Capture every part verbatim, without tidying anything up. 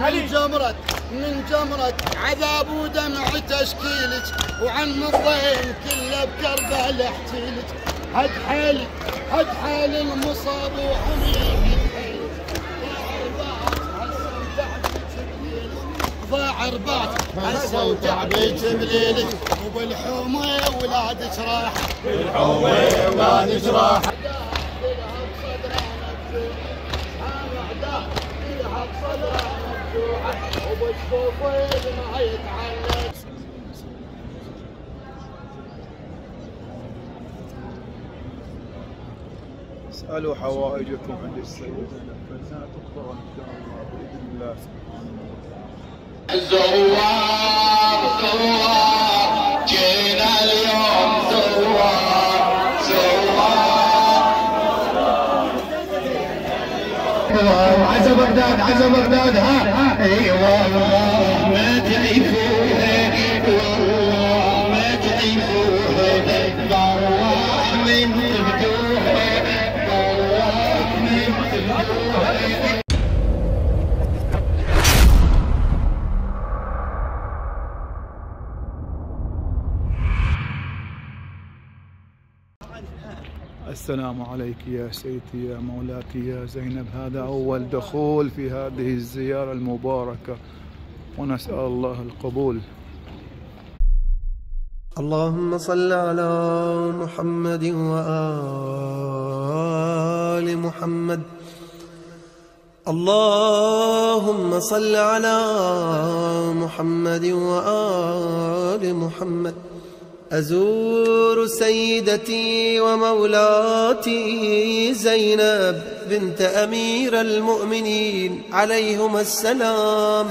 من جمرة من جمرة عذاب ودمع تشكيلك وعن الضيم كله بكربه لحتيلك هد حالك هد حال المصاب وحميك ضاع رباط هسه وتعبيك بليلك وبالحومه ولادك راح بالحومه ولادك راح اسألوا حوائجكم عند السيدة فساتقضى إن شاء الله بإذن الله سبحانه وتعالى. الزوار زوار جينا اليوم زوار زوار عزا بغداد عزا بغداد ها اي والله ما تعرفوها والله ما تعرفوها والله من تبدوها والله من تبدوها. السلام عليك يا سيدتي يا مولاتي يا زينب، هذا أول دخول في هذه الزيارة المباركة ونسأل الله القبول. اللهم صل على محمد وآل محمد، اللهم صل على محمد وآل محمد. أزور سيدتي ومولاتي زينب بنت أمير المؤمنين عليهما السلام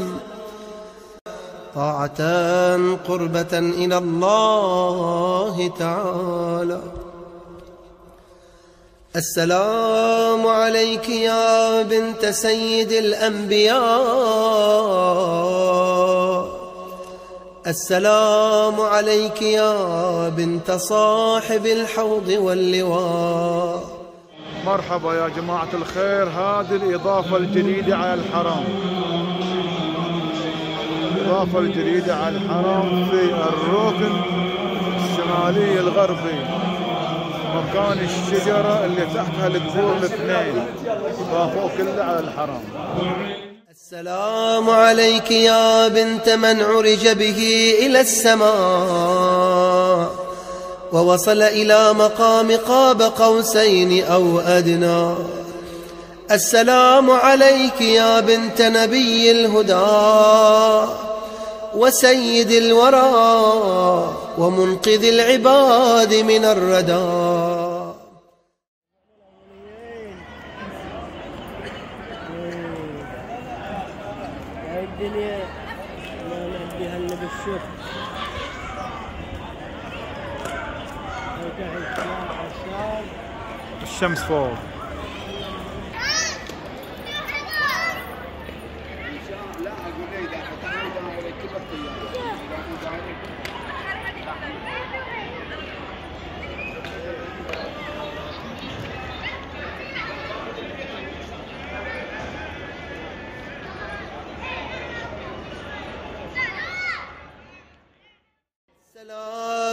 طاعة قربة إلى الله تعالى. السلام عليك يا بنت سيد الأنبياء، السلام عليك يا بنت صاحب الحوض واللواء. مرحبا يا جماعة الخير، هذه الإضافة الجديدة على الحرم، الإضافة الجديدة على الحرم في الركن الشمالي الغربي، مكان الشجرة اللي تحتها القبور الاثنين، إضافوه كله على الحرم. السلام عليك يا بنت من عرج به إلى السماء ووصل إلى مقام قاب قوسين أو أدنى. السلام عليك يا بنت نبي الهدى وسيد الورى ومنقذ العباد من الردى. الدنيا ما نهديها الا بالشكر. الشمس فوق.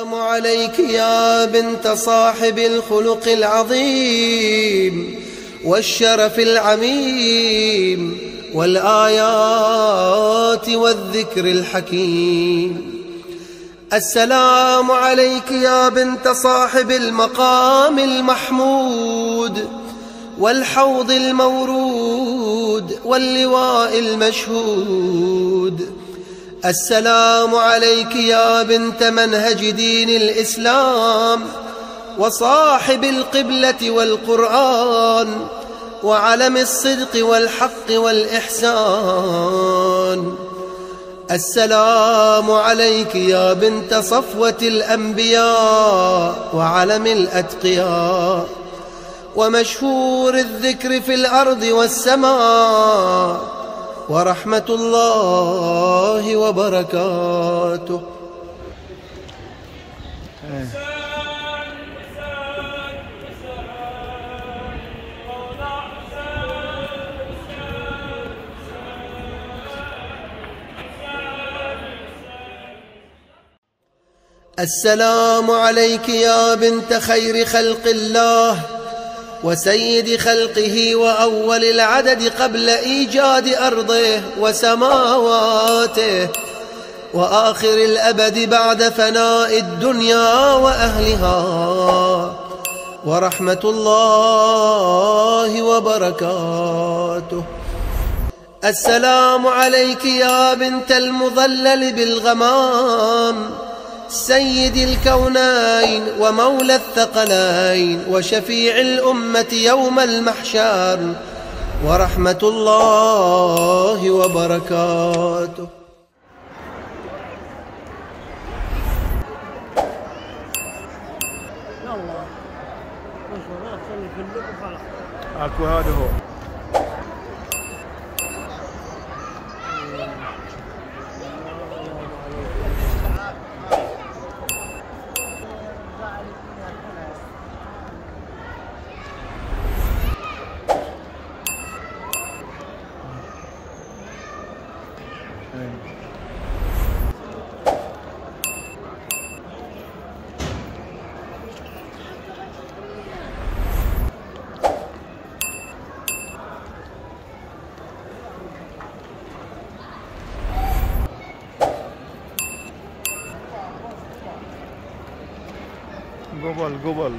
السلام عليك يا بنت صاحب الخلق العظيم والشرف العميم والآيات والذكر الحكيم. السلام عليك يا بنت صاحب المقام المحمود والحوض المورود واللواء المشهود. السلام عليك يا بنت منهج دين الإسلام وصاحب القبلة والقرآن وعلم الصدق والحق والإحسان. السلام عليك يا بنت صفوة الأنبياء وعلم الأتقياء ومشهور الذكر في الأرض والسماء ورحمة الله وبركاته. السلام عليك يا بنت خير خلق الله وسيد خلقه وأول العدد قبل إيجاد أرضه وسماواته وآخر الأبد بعد فناء الدنيا وأهلها، ورحمة الله وبركاته. السلام عليك يا بنت المظلل بالغمام سيد الكونين ومولى الثقلين وشفيع الأمة يوم المحشر، ورحمة الله وبركاته. اكو هذا هو قبل قبل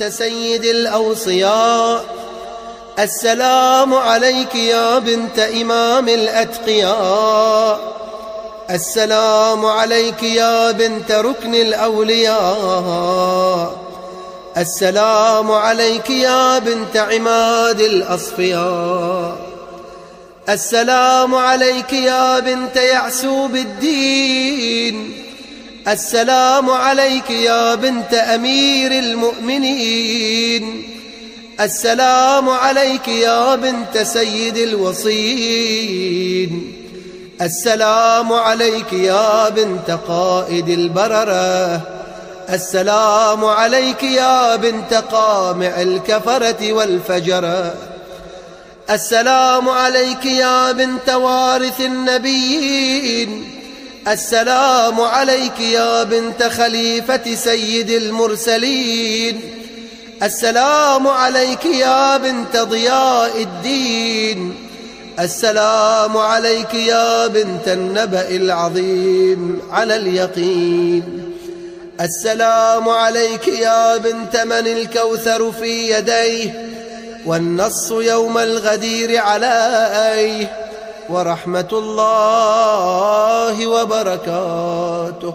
قبل سيد الأوصياء. السلام عليك يا بنت إمام الأتقياء. السلام عليك يا بنت ركن الأولياء. السلام عليك يا بنت عماد الأصفياء. السلام عليك يا بنت يعسوب الدين. السلام عليك يا بنت أمير المؤمنين. السلام عليك يا بنت سيد الوصيين. السلام عليك يا بنت قائد البررة. السلام عليك يا بنت قامع الكفرة والفجرة. السلام عليك يا بنت وارث النبيين. السلام عليك يا بنت خليفة سيد المرسلين. السلام عليك يا بنت ضياء الدين، السلام عليك يا بنت النبأ العظيم على اليقين، السلام عليك يا بنت من الكوثر في يديه والنص يوم الغدير عليه، ورحمة الله وبركاته.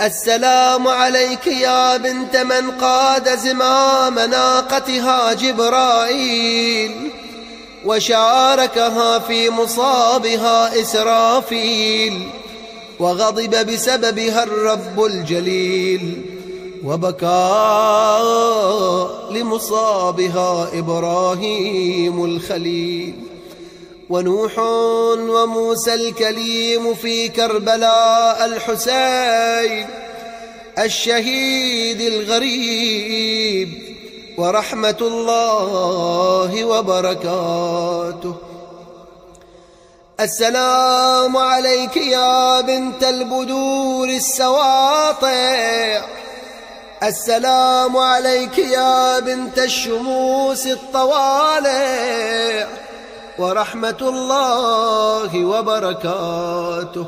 السلام عليك يا بنت من قاد زمام ناقتها جبرائيل وشاركها في مصابها إسرافيل، وغضب بسببها الرب الجليل وبكى لمصابها إبراهيم الخليل، ونوح وموسى الكليم في كربلاء الحسين الشهيد الغريب، ورحمة الله وبركاته. السلام عليك يا بنت البدور السواطع، السلام عليك يا بنت الشموس الطوالع، ورحمة الله وبركاته.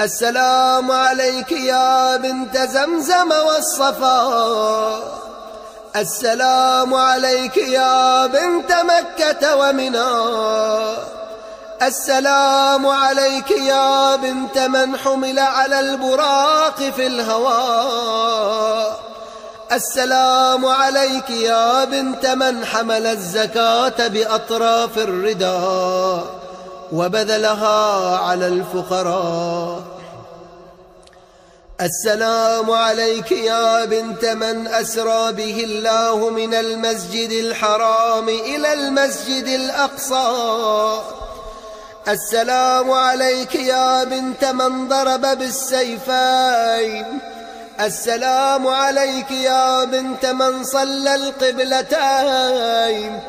السلام عليك يا بنت زمزم والصفا، السلام عليك يا بنت مكة ومنى، السلام عليك يا بنت من حمل على البراق في الهواء، السلام عليك يا بنت من حمل الزكاة بأطراف الرداء وبذلها على الفقراء، السلام عليك يا بنت من أسرى به الله من المسجد الحرام إلى المسجد الأقصى، السلام عليك يا بنت من ضرب بالسيفين، السلام عليك يا بنت من صلى القبلتين،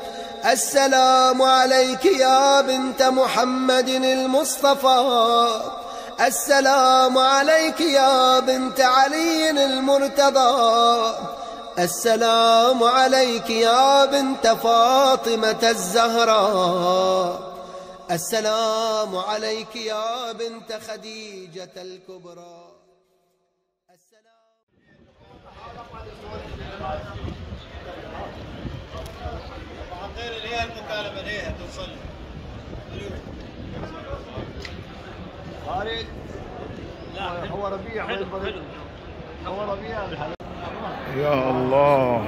السلام عليك يا بنت محمد المصطفى، السلام عليك يا بنت علي المرتضى، السلام عليك يا بنت فاطمة الزهراء، السلام عليك يا بنت خديجة الكبرى. هو ربيع هو ربيع يا الله.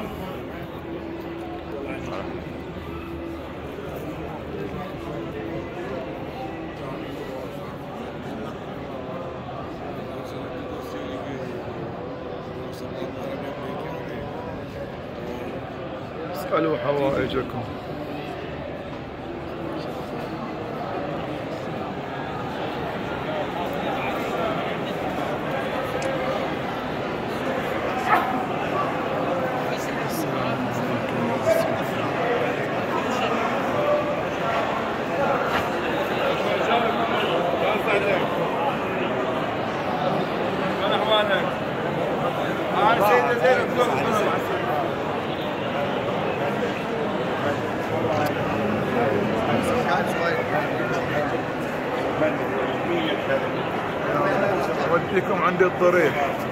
اسألوا حوائجكم. أوديكم عند الطريق. الطريق.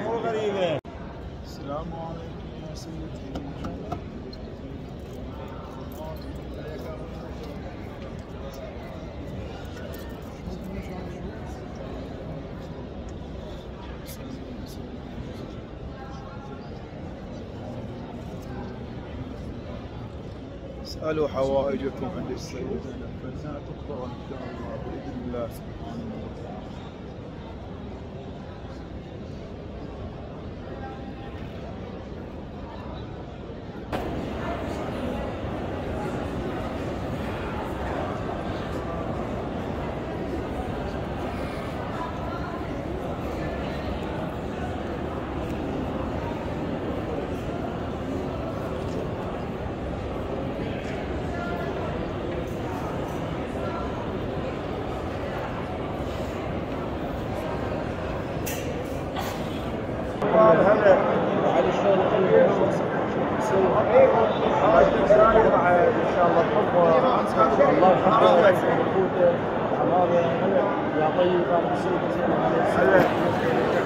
أمور غريبة. السلام عليكم يا سيدي. اسألوا حوائجكم عند السيد فإنها تقضى إن شاء الله بإذن الله سبحانه وتعالى.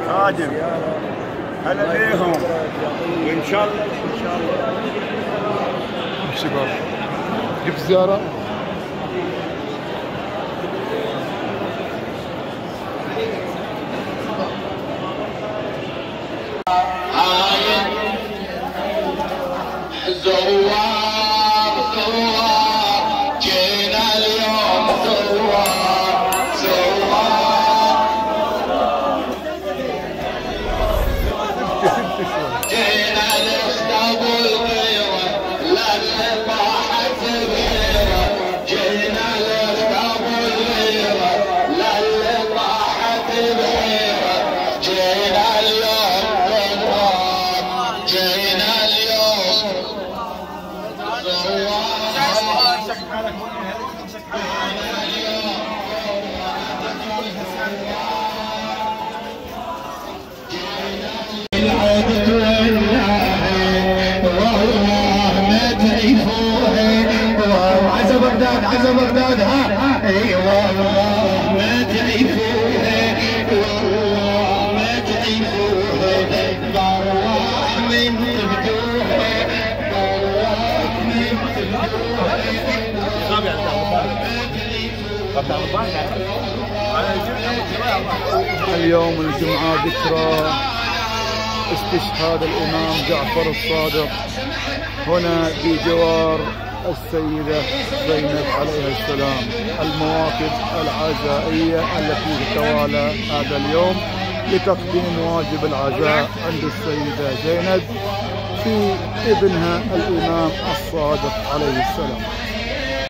خادم هلا بيهم وان شاء الله ان شاء الله شباب جيب زياره اليوم الجمعة ذكرى استشهاد الإمام جعفر الصادق هنا بجوار السيدة زينب عليها السلام. المواقف العزائية التي تتوالى هذا اليوم لتقديم واجب العزاء عند السيدة زينب في ابنها الإمام الصادق عليه السلام.